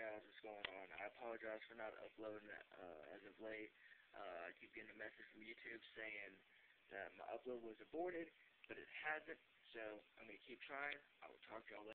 guys, what's going on? I apologize for not uploading as of late. I keep getting a message from YouTube saying that my upload was aborted, but it hasn't, so I'm going to keep trying. I will talk to y'all later.